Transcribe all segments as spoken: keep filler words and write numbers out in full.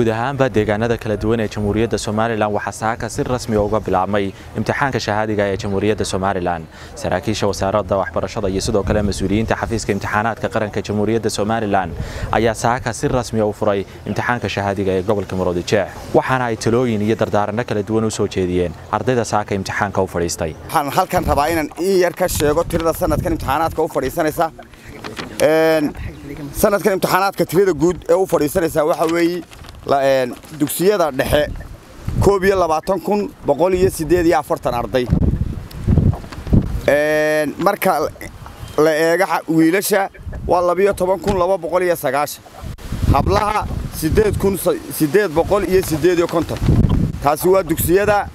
guud ahaanba deegaanada kala duwan ee Jamhuuriyadda Soomaaliland waxa saaka si rasmi ah uga bilaabmay imtixaanka shahaadiga ee Jamhuuriyadda Soomaaliland. Saraakiisha wasaaradda waxbarashada iyo sidoo kale mas'uuliyiinta xafiiska imtixaanaadka qaranka Jamhuuriyadda Soomaaliland ayaa saaka si rasmi ah u furay imtixaanka shahaadiga ee gobolka Maroodijeex. Waxaana ay talooyin iyo dardaaranno kala duwan u soo jeediyeen ardayda saaka imtixaanka u fadhiistay. Waxaan halkan rabaa inaan in yar ka sheego tirada sanadkan imtixaanaadka u fadhiisanaysa. een sanadkan imtixaanaadka tirada guud ee u fadhiisanaysa waxa weey een dugsiyada dhexe kow iyo labaatan kun boqol iyo siddeed iyo afartan arday een marka la eego wiilasha waa laba iyo toban kun laba boqol iyo sagaashan hablaha siddeed kun siddeed boqol iyo siddeed iyo konton taasi waa dugsiyada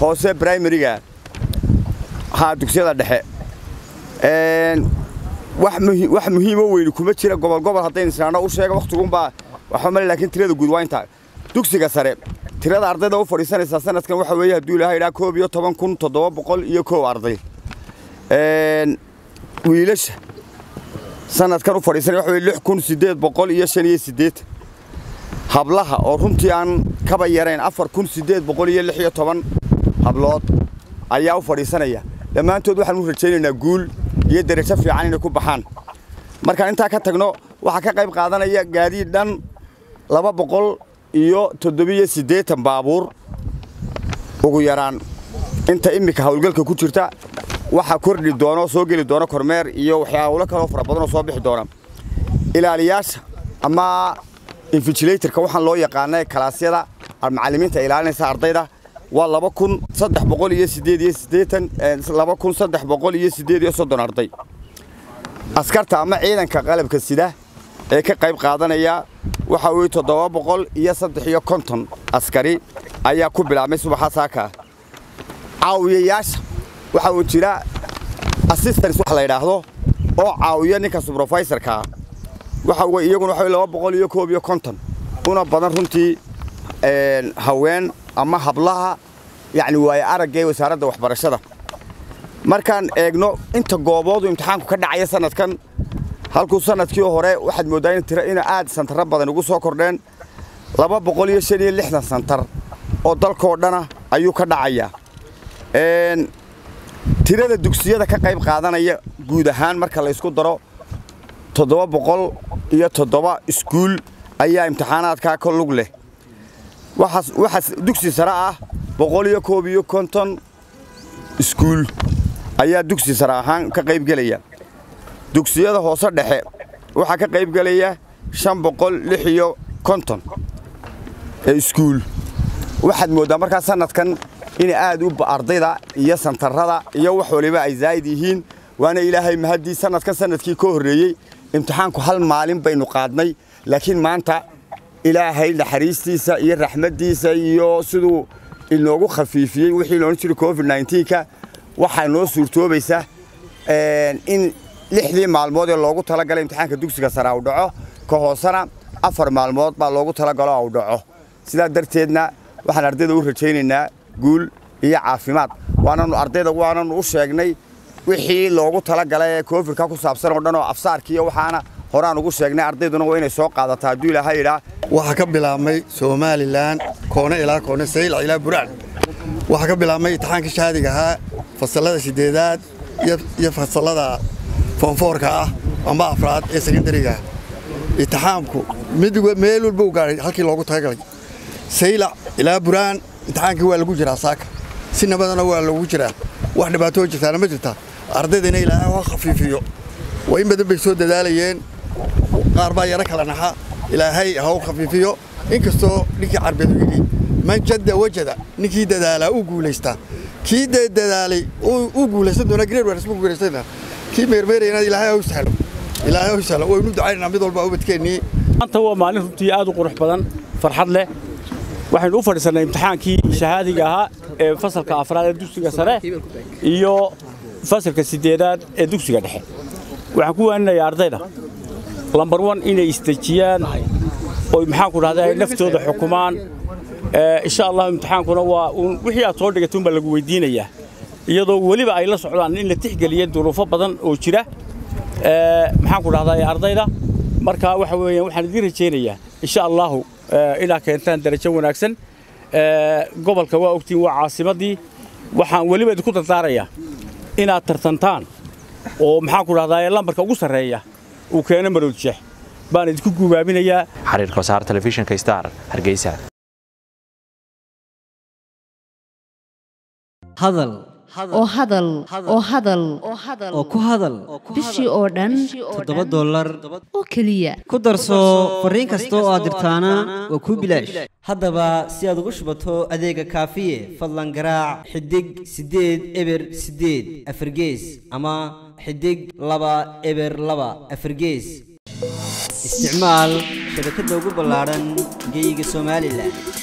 hoose primary-ga ha dugsiyada dhexe een wax muhiim wax muhiim oo weyn kuma jira gobol gobol hadda insana u sheega waqtigun baa waxa ma laakiin tirada guud waa inta dugsiga sare tirada ardayda u fadhiisanaysa sanadkan waxa weeye hadii ilaahay ila kow iyo toban kun toddoba boqol iyo kow arday een wiilasha sanadkan u fadhiisanay waxa weeye lix kun siddeed boqol iyo shan iyo siddeed hablaha oo runtii aan kaba yareen afar kun siddeed boqol iyo lix iyo toban hablood ayaa u fadhiisanaya dhammaantood waxaan u rajaynaynaa guul iyo darajo fiican inay ku baxaan marka inta ka tagno waxa ka qayb qaadanaya gaadiid dhan laba boqol iyo toddoba iyo siddeed baabuur ugu yaraan inta imika hawlgalka ku jirta waxa kordhi doono soo gali doono kormeer iyo waxyaabo kale oo fara badan oo soo bixi doona ilaaliyaasha ama invigilator-ka waxaan loo yaqaanay kalaasyada macallimiinta ilaalinaysa ardayda waa laba kun saddex boqol iyo siddeed iyo siddeetan laba kun saddex boqol iyo siddeed iyo soddon arday askarta ama ciidanka qalabka sida ee ka qayb qaadanaya waxa uu toddoba boqol iyo saddex iyo konton askari ayaa ku bilaabmay subaxa saaka caawiyeyaasha waxa uu jira assistants wax la yiraahdo oo caawiya ninka supervisor-ka waxa uu iyaguna waxa laba boqol iyo kow iyo konton una badan runtii een haween ama hablaha yani way aragay wasaaradda waxbarashada markaan eegno inta gooboodu imtixaanku ka dhacay sanadkan halku sanadkii hore waxaad moodaan in tira in aad santar badan ugu soo kordheen laba boqol iyo shan iyo lixdan santar oo dalkoo dhana ayuu ka dhacaya een tirada dugsiyada ka qayb qaadanaya guud ahaan marka la isku daro toddoba boqol iyo toddoba iskuul ayaa imtixaanaadka ka lug leh waxas waxas dugsi sare ah boqol iyo kow iyo konton iskuul ayaa dugsi sare ahaan ka qayb galaya dugsiyada hoose dhexe waxa ka qayb galaya shan boqol iyo lix iyo konton ee iskuul waxaad moodaa marka sanadkan in aad u ardayda iyo santarada iyo wax waliba ay zaid yihiin waana ilaahay mahadii sanadkan sanadkii ka horeeyay imtixaanku hal maalin baynu qaadnay laakiin maanta ilaahay la xariistiisa iyo raxmadiisa iyo sidoo inoogu khafiifiyay wixii loo jiray covid nineteen ka waxa noo suurtoobaysa een in lixdii maalmood ee loogu tala galay imtixaanka dugsiga sare u dhaco ka hoosana afar maalmood baa loogu tala galo u dhaco sidaa darteedna waxaan ardayda u rajaynaynaa guul iyo caafimaad waananu ardayda waanan u sheegnay wixii loogu tala galay covid ka ku saabsan oo dhan oo afsaarkii waxaana horaan ugu sheegnay ardayduna waa inay soo qaadataa hadii ilaahay ila waxa ka bilaabmay Soomaaliland koona ilaa koona sayl ilaa Buraan waxa ka bilaabmay imtixaanka shahaadiga ah fasalada sideedaad iyo fasalada four ka ah ama afraad ee secondary-ga imtixaanku mid meel walba u gaaray halkii loogu tagay sayl ilaa Buraan imtixaankii waa lagu jiraa saaka si nabadana waa lagu jiraa wax dhibaato jirta ma jirta ardaydina ilaahay waa khafiifiyo way inba dib soo dadaalayeen qaar baa yara kala naxa ilaahay ha u khafiifiyo inkastoo ninka carbeeyay man jada wajada ninki dadaala u guuleystaa ki dadaalay u guuleysan doona grade war isku guuleystaa ki meermeer inaad ilaahay u sahlo ilaahay u sahlo way u ducaynaa mid walba u badkeeni anta waa maalin runtii aad u qurux badan farxad leh waxaan u fadhiisanay imtixaankii shahaadiga ahaa ee fasalka afraad ee dugsiga sare iyo fasalka sideedaad ee dugsiga dhexe waxaan ku wanaanayaa ardayda number one inay istaajiyaan oo maxaan ku raadayay naftooda xukumaan ee insha Allah imtixaankuna waa wixii aad soo dhigatay baa lagu weydiinayaa iyadoo waliba ay la socdaan in la tixgeliyo duruufo badan oo jira ee maxaan ku raadayay ardayda marka waxa weeyaan waxaan idin rajaynayaa insha Allah إلى كأنتان درجة وناكسن قبل كواقتي وعاصمة دي وحن وليبة تكون تطارية إن الترتنتان ومحاكو هذا يلا بركة قصر هي وكأنه مردش بان تكون جوابين هي حرير كوسار تلفزيون كيستار هرجيسة هذا oo hadal oo hadal oo ku hadal bishii oo dhan todoba dollar oo kaliya ku darso fariin kasta oo aad dirtaana waa ku bilaash haddaba si aad ugu shubato adeega kaafiye fadlan garaac xidig sideed eber sideed afargees ama xidig laba eber laba afargees isticmaal shirkadda ugu ballaaran geeyiga Soomaaliland